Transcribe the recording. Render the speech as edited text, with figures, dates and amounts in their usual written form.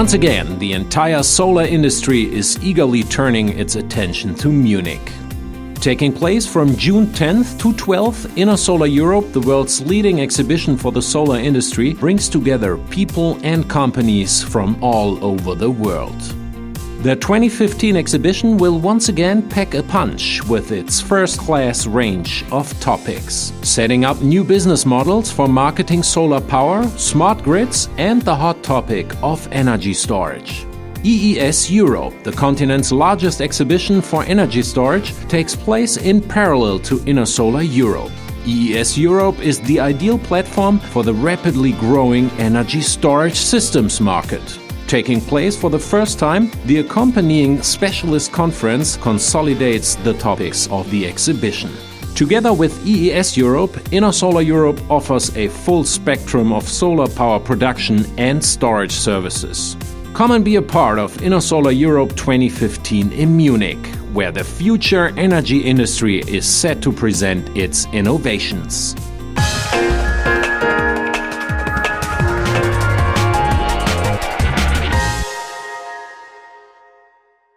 Once again, the entire solar industry is eagerly turning its attention to Munich. Taking place from June 10th to 12th, Intersolar Europe, the world's leading exhibition for the solar industry, brings together people and companies from all over the world. The 2015 exhibition will once again pack a punch with its first-class range of topics, setting up new business models for marketing solar power, smart grids, and the hot topic of energy storage. EES Europe, the continent's largest exhibition for energy storage, takes place in parallel to Intersolar Europe. EES Europe is the ideal platform for the rapidly growing energy storage systems market. Taking place for the first time, the accompanying specialist conference consolidates the topics of the exhibition. Together with EES Europe, Intersolar Europe offers a full spectrum of solar power production and storage services. Come and be a part of Intersolar Europe 2015 in Munich, where the future energy industry is set to present its innovations.